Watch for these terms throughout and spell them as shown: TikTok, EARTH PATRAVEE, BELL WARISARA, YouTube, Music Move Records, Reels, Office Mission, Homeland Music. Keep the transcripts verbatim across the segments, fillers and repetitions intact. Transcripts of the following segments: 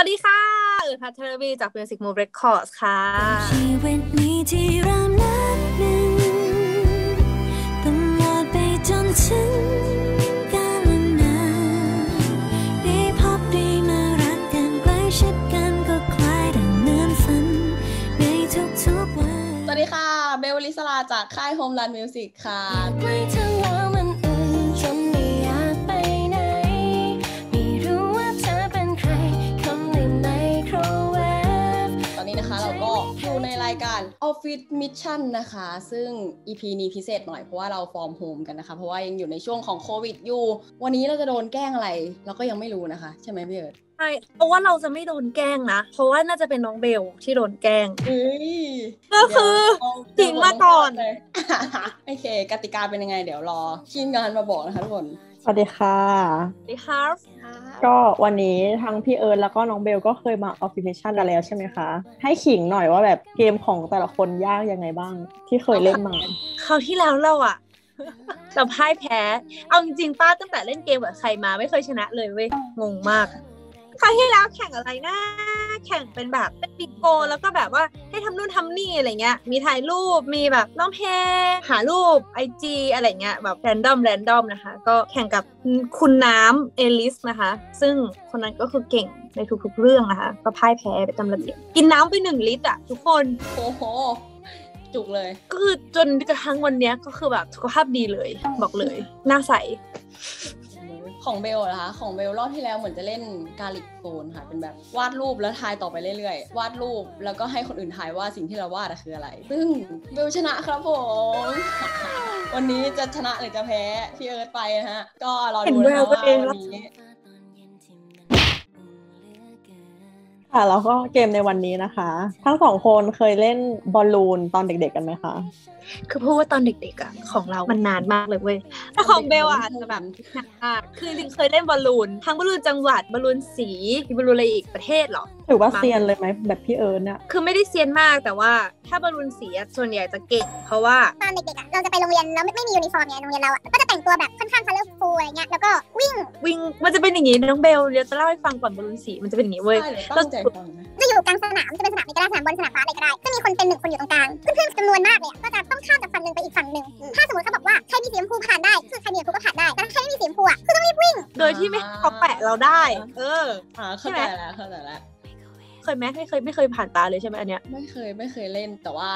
วัสดีค่ะอึดพัทรวีจาก Music Move Records ค่ะชีวิตนี้ที่รำนับหนึ่งตลอดไปจนถึงกาลนานได้พบได้มารักกันใกล้ชิดกันก็คล้ายดังเหมือนฝันในทุกๆวันสวัสดีค่ะเบลลิสลาจากค่าย Homeland Music ค่ะOffice Mission นะคะซึ่ง อี พี นี้พิเศษหน่อยเพราะว่าเราฟอร์มโฮมกันนะคะเพราะว่ายังอยู่ในช่วงของโควิดอยู่วันนี้เราจะโดนแกล้งอะไรเราก็ยังไม่รู้นะคะใช่ไหมพี่เอิร์ธใช่เพราะว่าเราจะไม่โดนแกล้งนะเพราะว่าน่าจะเป็นน้องเบลที่โดนแกล้งก็คือทิ้งมาก่อนโอเคกติกาเป็นยังไงเดี๋ยวรอทีมงานมาบอกนะคะทุกคนสวัสดีค่ะสวัสดีค่ะก็วันนี้ทั้งพี่เอิร์ธแล้วก็น้องเบลก็เคยมา Office Mission กันแล้วใช่ไหมคะให้ขิงหน่อยว่าแบบเกมของแต่ละคนยากยังไงบ้างที่เคยเล่นมาคราวที่แล้วเราอะเราพ่ายแพ้เอาจริงๆป้าตั้งแต่เล่นเกมกับใครมาไม่เคยชนะเลยเว้ยงงมากคราวที่แล้วแข่งอะไรนะแข่งเป็นแบบเป็นปิโกแล้วก็แบบว่าให้ทำนู่นทำนี่อะไรเงี้ยมีถ่ายรูปมีแบบน้องเพหารูป ไอ จี อะไรเงี้ยแบบแรนดอมแรนดอมนะคะก็แข่งกับคุณน้ำเอลิสนะคะซึ่งคนนั้นก็คือเก่งในทุกๆเรื่องนะคะก็พ่ายแพ้ไปตามระเบียบกินน้ำไปหนึ่งลิตรอะทุกคนโอ้โหจุกเลยก็คือจนกระทั่งวันนี้ก็คือแบบสุขภาพดีเลยบอกเลยหน้าใสของเบลนะคะของเบลรอบที่แล้วเหมือนจะเล่นกาลิกโฟนค่ะเป็นแบบวาดรูปแล้วทายต่อไปเรื่อยๆวาดรูปแล้วก็ให้คนอื่นทายว่าสิ่งที่เราวาดคืออะไรซึ่งเบลชนะครับผมวันนี้จะชนะหรือจะแพ้พี่เอิร์ธไปนะฮะก็รอดูนะคะว่าวันนี้ค่ะแล้วก็เกมในวันนี้นะคะทั้งสองคนเคยเล่นบอลลูนตอนเด็กๆกันไหมคะคือพูดว่าตอนเด็กๆอ่ะของเรามันนานมากเลยเว้ยแต่ของเบลอ่ะจะแบบคือจริงเคยเล่นบอลลูนทั้งบอลลูนจังหวัดบอลลูนสีบอลลูนอะไรอีกประเทศหรอถือว่าเซียนเลยไหมแบบพี่เอิร์ธเนี่ยคือไม่ได้เซียนมากแต่ว่าถ้าบอลลูนสีส่วนใหญ่จะเก่งเพราะว่าตอนเด็กๆอ่ะเราจะไปโรงเรียนแล้วไม่มียูนิฟอร์มไงโรงเรียนเราอ่ะก็จะแต่งตัวแบบค่อนข้างคัลเลอร์ฟูลอะไรเงี้ยแล้วก็วิ่งวิ่งมันจะเป็นอย่างงี้น้องเบลเดี๋ยวจะเล่าให้ฟังก่อนบอลลูนสีมันจะเป็นอย่างงี้เว้ยจะอยู่กลางสนามจะเป็นสนามกีฬาสนามบอลสนามบาสอะไรก็ได้จะมีคนเป็นหนึ่งคนอยู่ตรงกลางเพื่อนๆจำนวนมากเลยก็จะต้องข้ามจากฝั่งหนึ่งไปอีกฝั่งหนึ่งถ้าสมมติเขาบอกว่าใครมีสีชมพูผ่านได้คือใครมีสีชมพูก็ผ่านได้แต่ถ้าใครไม่มีสีชมพูอ่ะคือต้องรีบวิ่งโดยที่ไม่เขาแปะเราได้เออเข้าใจแล้วเข้าใจแล้วเคยไหมไม่เคยไม่เคยผ่านตาเลยใช่ไหมอันเนี้ยไม่เคยไม่เคยเล่นแต่ว่า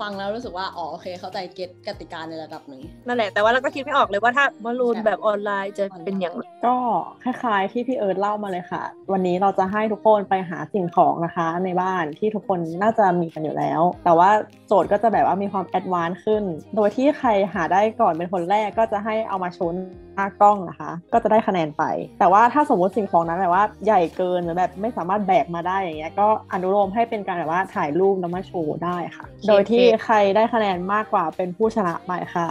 ฟังแล้วรู้สึกว่าอ๋อโอเคเข้าใจเก็ตกติกาในระดับหนึ่งนั่นแหละแต่ว่าเราก็คิดไม่ออกเลยว่าถ้าบอลลูนแบบออนไลน์จะเป็นอย่างไรก็คล้ายๆที่พี่เอิร์ธเล่ามาเลยค่ะวันนี้เราจะให้ทุกคนไปหาสิ่งของนะคะในบ้านที่ทุกคนน่าจะมีกันอยู่แล้วแต่ว่าโจทย์ก็จะแบบว่ามีความแอดวานซ์ขึ้นโดยที่ใครหาได้ก่อนเป็นคนแรกก็จะให้เอามาชนหน้ากล้องนะคะก็จะได้คะแนนไปแต่ว่าถ้าสมมติสิ่งของนั้นแบบว่าใหญ่เกินหรือแบบไม่สามารถแบกมาได้อย่างเงี้ยก็อนุโลมให้เป็นการแบบว่าถ่ายรูปแล้วมาโชว์ได้ค่ะ okay. โดยที่ใครได้คะแนนมากกว่าเป็นผู้ชนะไปค่ะ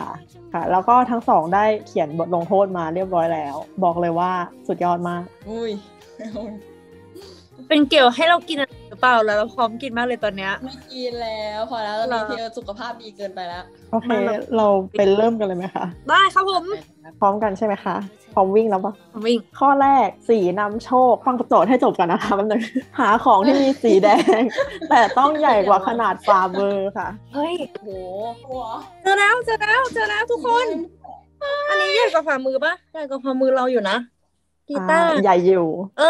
ค่ะแล้วก็ทั้งสองได้เขียนบทลงโทษมาเรียบร้อยแล้วบอกเลยว่าสุดยอดมากอุ้ยเป็นเกี่ยวให้เรากินหรือเปล่าแล้วเราพร้อมกินมากเลยตอนเนี้ยไม่กินแล้วพอแล้วตอนนี้สุขภาพดีเกินไปแล้วโอเคเราไปเริ่มกันเลยไหมคะได้ครับผมพร้อมกันใช่ไหมคะพร้อมวิ่งแล้วปะวิ่งข้อแรกสีนำโชคฟังโจทย์ให้จบกันนะคะแป๊บนึงหาของที่มีสีแดงแต่ต้องใหญ่กว่าขนาดฝ่ามือค่ะเฮ้ยโหเจอแล้วเจอแล้วเจอแล้วทุกคนอันนี้ใหญ่กว่าฝ่ามือปะใหญ่กว่าฝ่ามือเราอยู่นะกีตาร์ใหญ่อยู่เอ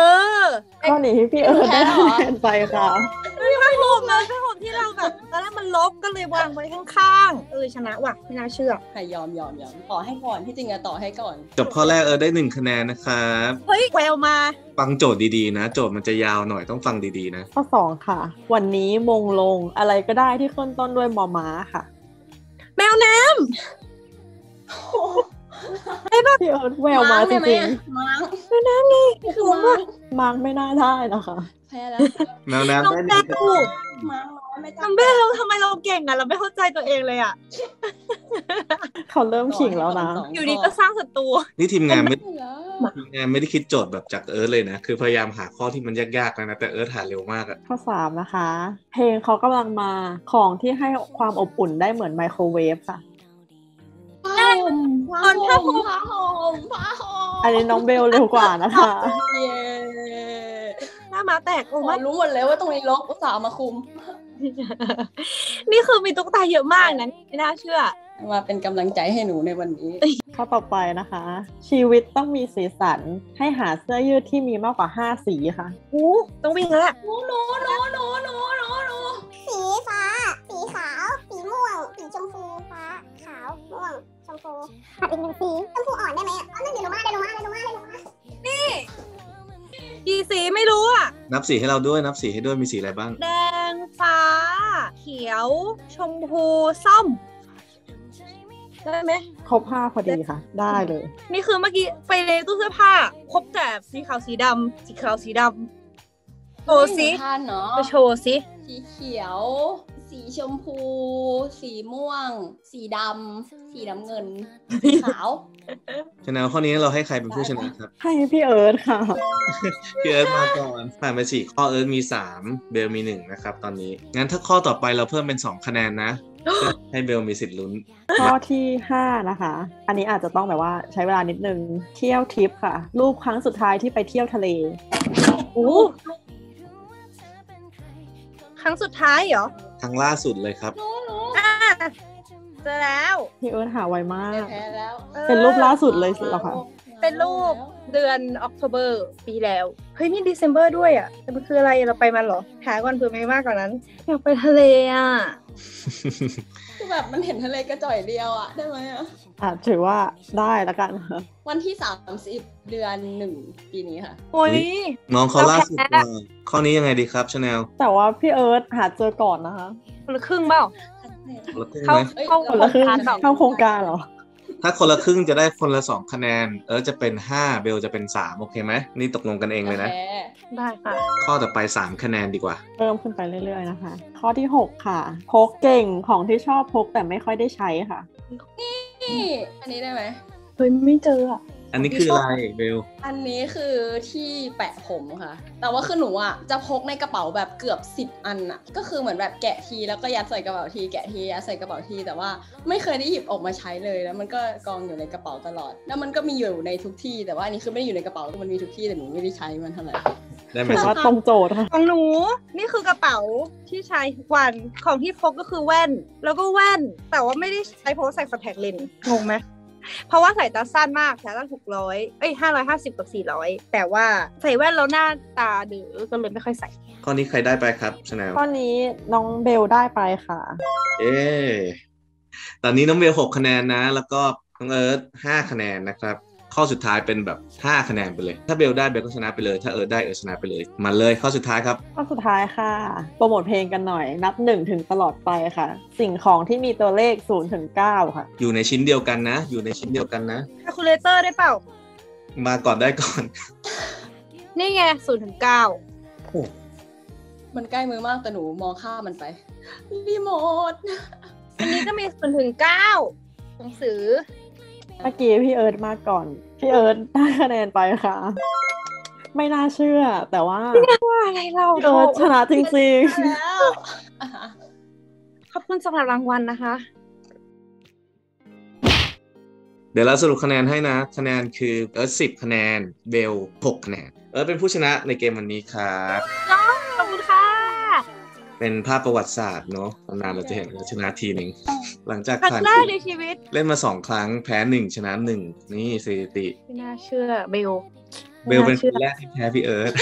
อข้อนี้พี่เอิร์ธได้คะแนนไปค่ะพี่ว่าลบนะพี่ผมที่เราแบบตอนแรกมันลบก็เลยวางไว้ข้างๆเออชนะว่ะไม่น่าเชื่อใครยอมยอมยอมต่อให้ก่อนที่จริงอะต่อให้ก่อนจบข้อแรกเออได้หนึ่งคะแนนนะครับเฮ้ยแววมาฟังโจทย์ดีๆนะโจทย์มันจะยาวหน่อยต้องฟังดีๆนะข้อสองค่ะวันนี้มงลงอะไรก็ได้ที่ขึ้นต้นด้วยมอม้าค่ะแมวน้ำพี่เอิร์ธแววมาจริงจริงมาไม่น่านี่คือว่ามาไม่น่าได้นะคะแพ้แล้วแมวน้ำได้ดีถูกมาไม่ได้ทำไมเราทำไมเราเก่งอะเราไม่เข้าใจตัวเองเลยอะเขาเริ่มขิงแล้วนะอยู่ดีก็สร้างศัตรูนี่ทีมงานไม่ทีมงานไม่ได้คิดโจทย์แบบจากเอิร์ธเลยนะคือพยายามหาข้อที่มันยากๆนะแต่เอิร์ธหาเร็วมากอะข้อสามนะคะเพลงเขากำลังมาของที่ให้ความอบอุ่นได้เหมือนไมโครเวฟค่ะผ้าห่มผ้าห่มผ้าห่มอันนี้น้องเบลเร็วกว่านะคะเย้น่า มาแตกโอ้มารู้หมดเลยว่าตรงนี้ลกอุตส่าห์มาคุมนี่คือมีตุ๊กตาเยอะมากนะไม่น่าเชื่อมาเป็นกำลังใจให้หนูในวันนี้ข้อต่อไปนะคะชีวิตต้องมีสีสันให้หาเสื้อยืดที่มีมากกว่าห้าสีค่ะโอ้ต้องวิ่งแล้วโน้โน้โน้โน้โน้โน้โน้สีฟ้าสีขาวสีม่วงสีชมพูฟ้าขาวม่วงชมพูขาดอีกหนึ่งสีชมพูอ่อนได้ไหมอ๋อนั่นเดี๋ยวลงมาเดี๋ยวลงมาเดี๋ยวลงมาเดี๋ยวลงมานี่กี่สีไม่รู้อะนับสีให้เราด้วยนับสีให้ด้วยมีสีอะไรบ้างแดงฟ้าเขียวชมพูส้มได้ไหมครบห้าพอดีค่ะได้เลยนี่คือเมื่อกี้ไปในตู้เสื้อผ้าครบแต่สีขาวสีดำสีขาวสีดำโชว์สิไปโชว์สิสีเขียวสีชมพูสีม่วงสีดำสีน้ำเงินสีขาวชนะข้อนี้เราให้ใครเป็นผู้ชนะครับให้พี่เอิร์ธค่ะพี่เอิร์ธมาก่อนผ่านไปสี่ข้อเอิร์ธมีสามเบลมีหนึ่งนะครับตอนนี้งั้นถ้าข้อต่อไปเราเพิ่มเป็นสองคะแนนนะให้เบลมีสิทธิ์ลุ้นข้อที่ห้านะคะอันนี้อาจจะต้องแบบว่าใช้เวลานิดนึงเที่ยวทริปค่ะรูปครั้งสุดท้ายที่ไปเที่ยวทะเลโอ้ครั้งสุดท้ายเหรอครั้งล่าสุดเลยครับอ่าเจอแล้วพี่เอิร์ธหาไวมากเป็นรูปล่าสุดเลยเหรอคะเป็นรูปเดือนออกตุลาปีแล้วเฮ้ยนี่เดซเบอร์ด้วยอ่ะแต่มันคืออะไรเราไปมันเหรอหาก่อนเผื่อไม่มากกว่านั้นอยากไปทะเลอ่ะคือแบบมันเห็นทะเลกระจ่อยเดียวอ่ะได้ไหมอ่ะอ่ะถือว่าได้ละกันวันที่สามสิบเดือนหนึ่งปีนี้ค่ะโอ้ยน้องเขาล่าสุดข้อนี้ยังไงดีครับชาแนลแต่ว่าพี่เอิร์ธหาเจอก่อนนะคะคนละครึ่งเปล่าเข้าคนละครึ่งเข้าโครงการเหรอถ้าคนละครึ่งจะได้คนละสองคะแนนเออจะเป็นห้าเบลจะเป็นสามโอเคไหมนี่ตกลงกันเองเลยนะได้ค่ะข้อต่อไปสามคะแนนดีกว่าเพิ่มขึ้นไปเรื่อยๆนะคะข้อที่หกค่ะพกเก่งของที่ชอบพกแต่ไม่ค่อยได้ใช้ค่ะนี่อันนี้ได้ไหมเฮ้ยไม่เจออ่ะอันนี้คืออะไรเบลอันนี้คือที่แปะผมค่ะแต่ว่าคือหนูอ่ะจะพกในกระเป๋าแบบเกือบสิบอันอ่ะก็คือเหมือนแบบแกะทีแล้วก็ยัดใส่กระเป๋าทีแกะทียัดใส่กระเป๋าทีแต่ว่าไม่เคยได้หยิบออกมาใช้เลยแล้วมันก็กองอยู่ในกระเป๋าตลอดแล้วมันก็มีอยู่ในทุกที่แต่ว่าอันนี้คือไม่ได้อยู่ในกระเป๋ามันมีทุกที่แต่หนูไม่ได้ใช้มันเท่าไหร่ได้ไหมว่าตรงโจทย์ของหนูนี่คือกระเป๋าที่ใช้ทุกวันของที่พกก็คือแว่นแล้วก็แว่นแต่ว่าไม่ได้ใช้เพราะใส่คอนแทคเลนส์งงไหมเพราะว่าใส่ตาสั้นมากใส่ตั้งหกร้อยเอ้ยห้าร้อยห้าสิบกับสี่ร้อยแต่ว่าใส่แว่นแล้วหน้าตาดื้อก็เลยไม่ค่อยใส่ข้อนี้ใครได้ไปครับชนะข้อนี้น้องเบลได้ไปค่ะเอ๊ตอนนี้น้องเบลหกคะแนนนะแล้วก็น้องเอิร์ธห้าคะแนนนะครับข้อสุดท้ายเป็นแบบห้าคะแนนไปเลยถ้าเบลได้เบลก็ชนะไปเลยถ้าเอิร์ธได้เอิร์ธชนะไปเลยมาเลยข้อสุดท้ายครับข้อสุดท้ายค่ะโปรโมทเพลงกันหน่อยนับหนึ่งถึงตลอดไปค่ะสิ่งของที่มีตัวเลขศูนย์ถึงเก้าค่ะอยู่ในชิ้นเดียวกันนะอยู่ในชิ้นเดียวกันนะคาลคูลเลเตอร์ได้เปล่ามาก่อนได้ก่อนนี่ไงศูนย์ถึงเก้าโอ้มันใกล้มือมากแต่หนูมองข้ามมันไปรีโมทอันนี้ก็มีศูนย์ถึงเก้าหนังสือเมื่อกี้พี่เอิร์ธมาก่อนพี่เอิร์ธได้คะแนนไปค่ะไม่น่าเชื่อแต่ว่าอะไรเราเอิร์ธชนะจริงๆขอบคุณสำหรับรางวัลนะคะเดี๋ยวเราสรุปคะแนนให้นะคะแนนคือเอิร์ธสิบคะแนนเบลหกคะแนนเอิร์ธเป็นผู้ชนะในเกมวันนี้ครับขอบคุณค่ะเป็นภาพประวัติศาสตร์เนาะนานๆเราจะเห็นชนะทีหนึ่งหลังจากผ่านเล่นมาสองครั้งแพ้หนึ่งชนะหนึ่งนี่สถิติไม่น่าเชื่อเบลเบลเป็นคนแรกที่แพ้พี่เอิร์ธ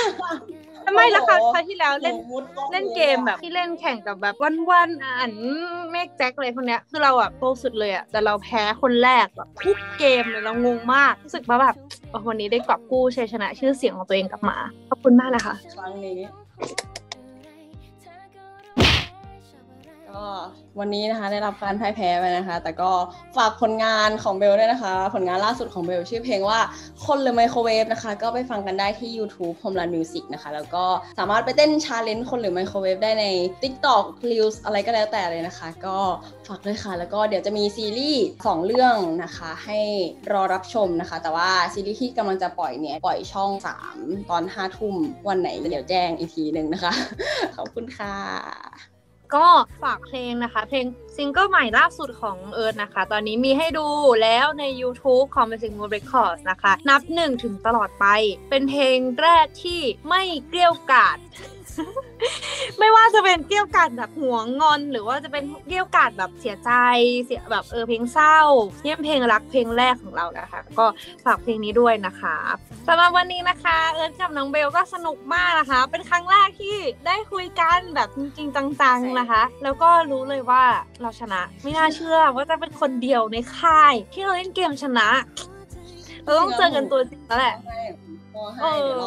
ทำไมล่ะคะคราวที่แล้วเล่นเล่นเกมแบบที่เล่นแข่งกับแบบวันๆอ่านเมกแจ็คอะไรพวกเนี้ยคือเราอ่ะโปรสุดเลยอ่ะแต่เราแพ้คนแรกแบบทุกเกมเลยเรางงมากรู้สึกว่าแบบวันนี้ได้กอบกู้ชัยชนะชื่อเสียงของตัวเองกลับมาขอบคุณมากเลยค่ะครั้งนี้ก็วันนี้นะคะได้รับการพ่ายแพ้ไปนะคะแต่ก็ฝากผลงานของเบลด้วยนะคะผลงานล่าสุดของเบลชื่อเพลงว่าคนหรือไมโครเวฟนะคะก็ไปฟังกันได้ที่ YouTube Homeland Music นะคะแล้วก็สามารถไปเต้น challenge คนหรือไมโครเวฟได้ใน TikTok Reels อะไรก็แล้วแต่เลยนะคะก็ฝากด้วยค่ะแล้วก็เดี๋ยวจะมีซีรีส์สองเรื่องนะคะให้รอรับชมนะคะแต่ว่าซีรีส์ที่กำลังจะปล่อยเนี่ยปล่อยช่องสามตอนห้าทุ่มวันไหนเดี๋ยวแจ้งอีกทีนึงนะคะขอบคุณค่ะ ก็ฝากเพลงนะคะเพลงซิงเกิลใหม่ล่าสุดของเอิร์ธนะคะตอนนี้มีให้ดูแล้วใน YouTube ของ Music Mood Records นะคะนับหนึ่งถึงตลอดไปเป็นเพลงแรกที่ไม่เกลี้ยกล่อม ไม่ว่าจะเป็นเกลี้ยกล่อมแบบหัวงอนหรือว่าจะเป็นเกลี้ยกล่อมแบบเสียใจเสียแบบเออเพลงเศร้าเยี่ยมเพลงรักเพลงแรกของเรานะคะก็ฝากเพลงนี้ด้วยนะคะสำหรับวันนี้นะคะเอิร์ธกับน้องเบลก็สนุกมากนะคะเป็นครั้งแรกที่ได้คุยกันแบบจริงๆจังๆนะคะแล้วก็รู้เลยว่าเราชนะไม่น่าเชื่อว่าจะเป็นคนเดียวในค่ายที่เราเล่นเกมชนะเราต้องเจอกันตัวจริงแล้วแหละเออ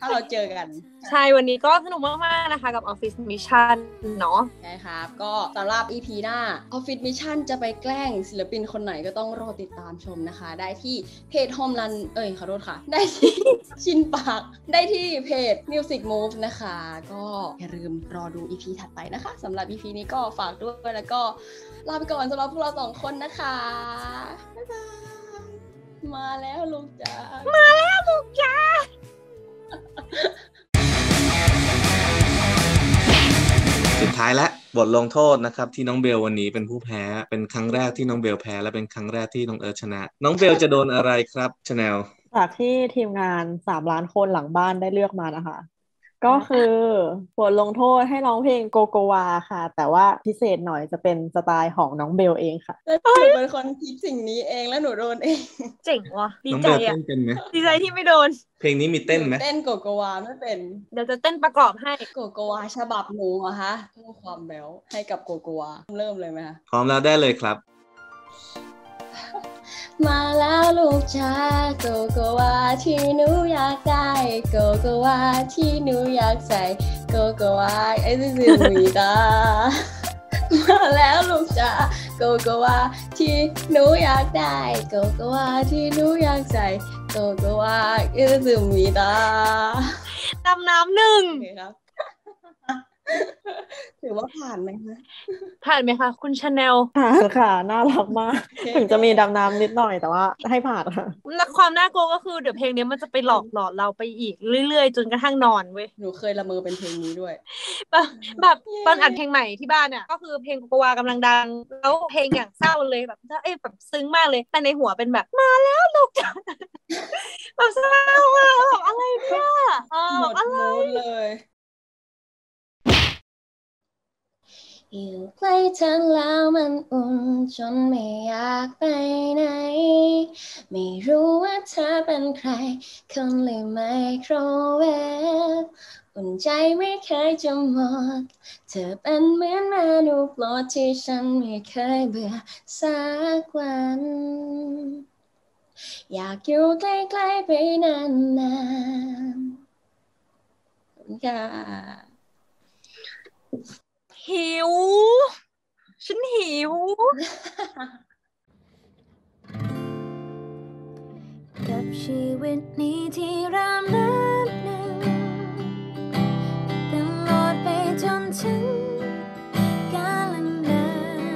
ถ้าเราเจอกันใช่วันนี้ก็สนุกมากๆนะคะกับ Office Mission เนาะใช่ครับก็สำหรับ อี พี หน้า Office Mission จะไปแกล้งศิลปินคนไหนก็ต้องรอติดตามชมนะคะได้ที่เพจ Homeland เอ้ยขอโทษค่ะได้ที่ ชินปากได้ที่เพจ Music Move นะคะก็อย่าลืมรอดู อี พี ถัดไปนะคะสำหรับ อี พี นี้ก็ฝากด้วยแล้วก็ลาไปก่อนสำหรับพวกเราสองคนนะคะบ๊ายบายมาแล้วลูกจ๋ามาแล้วลูกจ๋าสุดท้ายและบทลงโทษนะครับที่น้องเบลวันนี้เป็นผู้แพ้เป็นครั้งแรกที่น้องเบลแพ้และเป็นครั้งแรกที่น้องเอิร์ธชนะน้องเบลจะโดนอะไรครับชาแนลจากที่ทีมงานสามล้านคนหลังบ้านได้เลือกมานะคะก็คือบทลงโทษให้ร้องเพลงโกโกวาค่ะแต่ว่าพิเศษหน่อยจะเป็นสไตล์ของน้องเบลเองค่ะแล้วหนูเป็นคนคิดสิ่งนี้เองแล้วหนูโดนเองเจ๋งว่ะดีใจอ่ะดีใจที่ไม่โดนเพลงนี้มีเต้นไหมเต้นโกโกวาไม่เป็นเดี๋ยวจะเต้นประกอบให้โกโกวาฉบับหนูเหรอคะเพิ่มความแบ๊วให้กับโกโกวาเริ่มเลยไหมคะพร้อมแล้วได้เลยครับมาแล้วลูกชาโกโกวาที่หนูอยากได้โกโกวาที่หนูอยากใส่โกโกวาไอ้ซื่อๆมีตามาแล้วลูกชาโกโกวาที่หนูอยากได้โกโกวาที่หนูอยากใส่โกโกวาไอ้ซื่อๆมีตาดำน้ำหนึ่งถือว่าผ่านไหมคะผ่านไหมคะคุณชาแนลผ่านค่ะน่ารักมาก okay. ถึงจะมีดำน้ำนิดหน่อยแต่ว่าให้ผ่านค่ะความน่ากลัวก็คือเดี๋ยวเพลงนี้มันจะไปหลอกหลอนเราไปอีกเรื่อยๆจนกระทั่งนอนเว้ยหนูเคยละเมอเป็นเพลงนี้ด้วยแบบตอนอัดเพลงใหม่ที่บ้านอ่ะก็คือเพลงโกโกวากำลังดังแล้วเพลงอย่างเศร้าเลยแบบเอ๊ะแบบซึ้งมากเลยแต่ในหัวเป็นแบบมาแล้วลูกจ๋าแบบเศร้าอ่ะแบบอะไรเนี่ยหมดมูดเลยอยู่ใกล้เธอแล้วมันอุ่นจนไม่อยากไปไหนไม่รู้ว่าเธอเป็นใครคนหรือไมโครเวฟอุ่นใจไม่เคยจะหมดเธอเป็นเหมือนเมนูโปรดที่ฉันไม่เคยเบื่อสักวันอยากอยู่ใกล้ๆไปนานๆค่ะหิวฉันหิวกับชีวิตนี้ที่รำนับหนึ่งตลอดไปจนถึงกาลนาน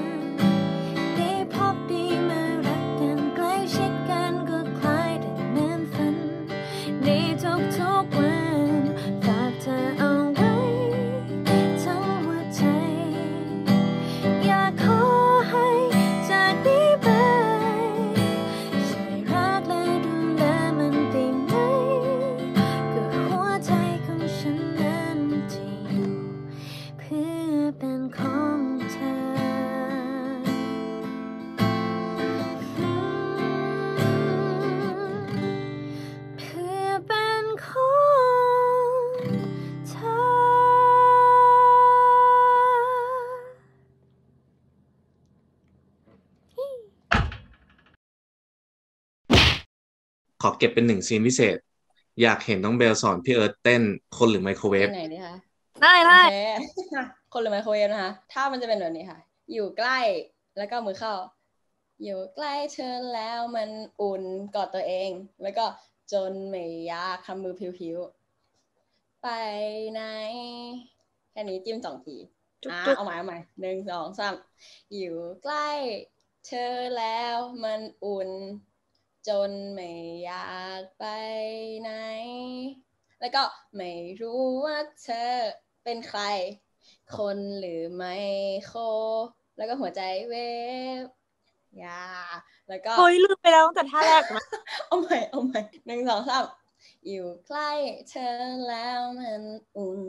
ได้พบดีมารักกันใกล้ชิดกันก็คล้ายดังนั้นฝันได้ทุกๆวันฝากเธอเอาขอเก็บเป็นหนึ่งซีนพิเศษอยากเห็นน้องเบลสอนพี่เอิร์ธเต้นคนหรือไมโครเวฟไหนดีคะได้ได้คนหรือไมโครเวฟนะคะถ้ามันจะเป็นแบบนี้ค่ะอยู่ใกล้แล้วก็มือเข้าอยู่ใกล้เธอแล้วมันอุ่นกอดตัวเองแล้วก็จนไม่อยากทำมือผิวๆไปไหนแค่นี้จิ้มสองทีอ่ะเอาใหม่เอาใหม่หนึ่งสองสามอยู่ใกล้เธอแล้วมันอุ่นจนไม่อยากไปไหนแล้วก็ไม่รู้ว่าเธอเป็นใคร คนหรือไมโครแล้วก็หัวใจเวฟยาแล้วก็เฮ้ยลืมไปแล้วตั้งแต่ท่าแรกนะเอาใหม่เอาใหม่หนึ่งสองสามอยู่ใกล้เธอแล้วมันอุ่น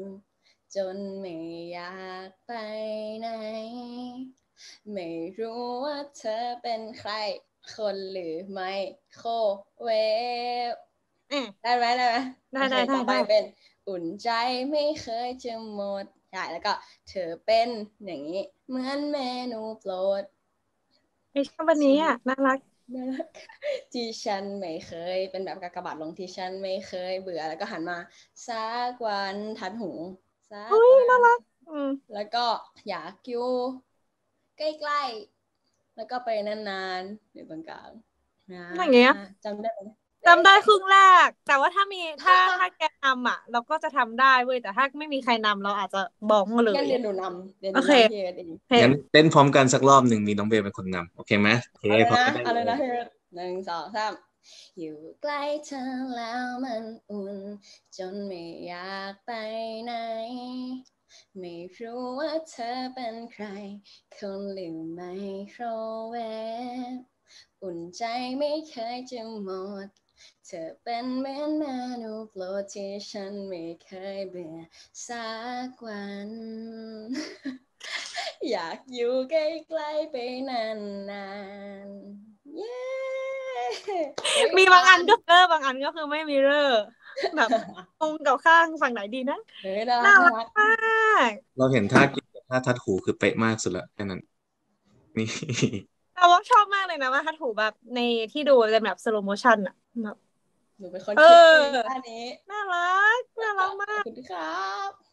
จนไม่อยากไปไหนไม่รู้ว่าเธอเป็นใครคนหรือไมโครเวฟได้ไหมได้ไหมได้ได้ต่อไปเป็นอุ่นใจไม่เคยจะหมดใช่แล้วก็เธอเป็นอย่างนี้เหมือนเมนูโปรดไอ้ช่างวันนี้อ่ะน่ารักน่ารักที่ฉันไม่เคยเป็นแบบกากบาทลงที่ฉันไม่เคยเบื่อแล้วก็หันมาสักวันทัดหูสักวันน่ารักอืมแล้วก็อยากอยู่ใกล้ๆแล้วก็ไปนานๆอยู่ตรงกลางอย่างเงี้ยจำได้จำได้ครึ่งแรกแต่ว่าถ้ามีถ้าถ้าแกนำอ่ะเราก็จะทำได้เว้ยแต่ถ้าไม่มีใครนำเราอาจจะบอกมาเลยงั้นเรียนหนูนำโอเคงั้นเต้นพร้อมกันสักรอบหนึ่งมีน้องเบลเป็นคนนำโอเคไหมโอเคพร้อมกันเอาเลยนะหนึ่งสองสามอยู่ใกล้เธอแล้วมันอุ่นจนไม่อยากไปไหนไม่รู้ว่าเธอเป็นใครคนหรือไมโครเวฟอุ่นใจไม่เคยจะหมดเธอเป็นเหมือนเมนูโปรดที่ฉันไม่เคยเบื่อสักวันอยากอยู่ใกล้ๆไปนานๆเย้ yeah! มีบางอันก็เออบางอันก็คือไม่มีเร่อแบบตรงกับข้างฝั่งไหนดีนะน่ารักมากเราเห็นท่ากินกับท่าทัดหูคือเป๊ะมากสุดละแค่นั้นนี่แต่ว่าชอบมากเลยนะว่าทัดหูแบบในที่ดูเป็นแบบสโลโมชั่นอะหนูเป็นคนคิดท่านี้น่ารักน่ารักมากขอบคุณครับ